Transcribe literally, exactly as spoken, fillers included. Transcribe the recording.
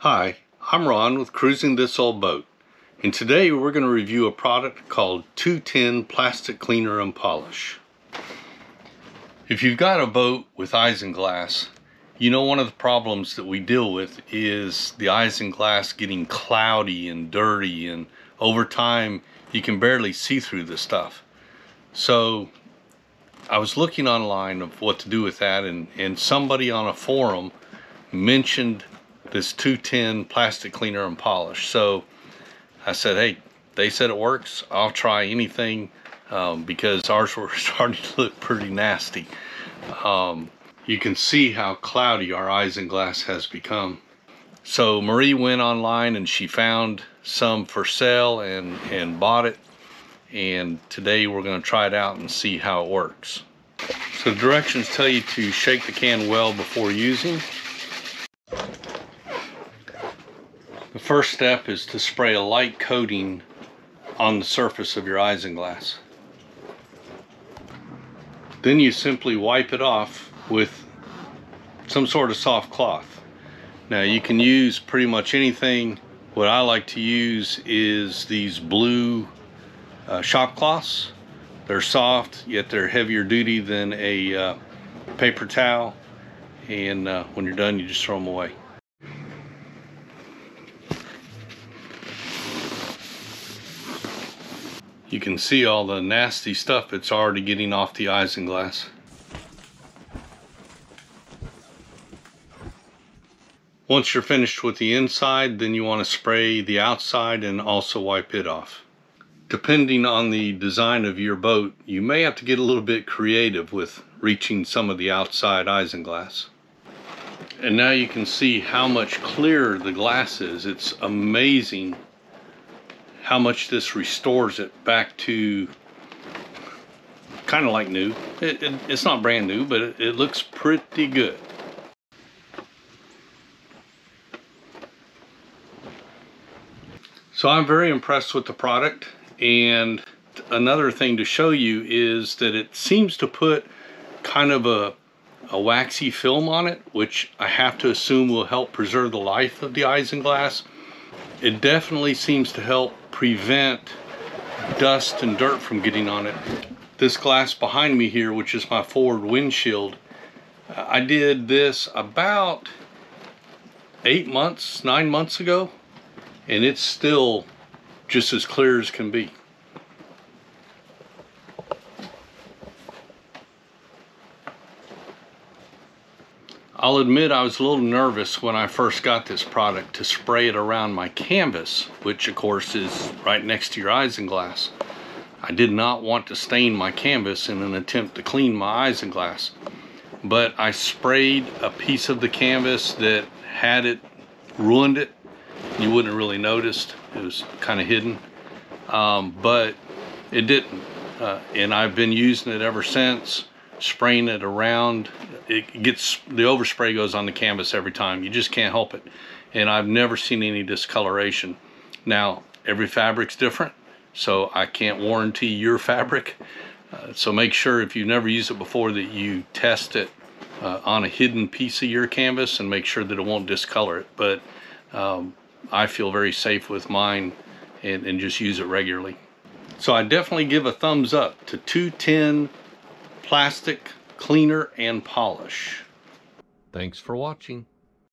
Hi, I'm Ron with Cruising This Old Boat, and today we're going to review a product called two ten Plastic Cleaner and Polish. If you've got a boat with isinglass, you know one of the problems that we deal with is the isinglass getting cloudy and dirty, and over time you can barely see through the stuff. So I was looking online of what to do with that, and, and somebody on a forum mentioned this two ten Plastic Cleaner and Polish. So I said, hey, they said it works, I'll try anything, um, because ours were starting to look pretty nasty. Um, you can see how cloudy our isinglass has become. So Marie went online and she found some for sale and, and bought it. And today we're going to try it out and see how it works. So the directions tell you to shake the can well before using. The first step is to spray a light coating on the surface of your isinglass. Then you simply wipe it off with some sort of soft cloth. Now you can use pretty much anything. What I like to use is these blue uh, shop cloths. They're soft, yet they're heavier duty than a uh, paper towel. And uh, when you're done, you just throw them away. You can see all the nasty stuff that's already getting off the isinglass. Once you're finished with the inside, then you want to spray the outside and also wipe it off. Depending on the design of your boat, you may have to get a little bit creative with reaching some of the outside isinglass. And now you can see how much clearer the glass is. It's amazing how much this restores it back to kind of like new. It, it, it's not brand new, but it, it looks pretty good. So I'm very impressed with the product. And another thing to show you is that it seems to put kind of a, a waxy film on it, which I have to assume will help preserve the life of the isinglass. It definitely seems to help prevent dust and dirt from getting on it. This glass behind me here, which is my Ford windshield, I did this about eight months, nine months ago, and it's still just as clear as can be. I'll admit I was a little nervous when I first got this product to spray it around my canvas, which of course is right next to your isinglass. I did not want to stain my canvas in an attempt to clean my isinglass, but I sprayed a piece of the canvas that had it, ruined it. You wouldn't have really noticed, it was kind of hidden, um, but it didn't. Uh, and I've been using it ever since, spraying it around. It gets, the overspray goes on the canvas every time. You just can't help it. And I've never seen any discoloration. Now, every fabric's different, so I can't warranty your fabric. Uh, so make sure if you've never used it before that you test it uh, on a hidden piece of your canvas and make sure that it won't discolor it. But um, I feel very safe with mine and, and just use it regularly. So I definitely give a thumbs up to two ten Plastic Cleaner and Polish. Thanks for watching.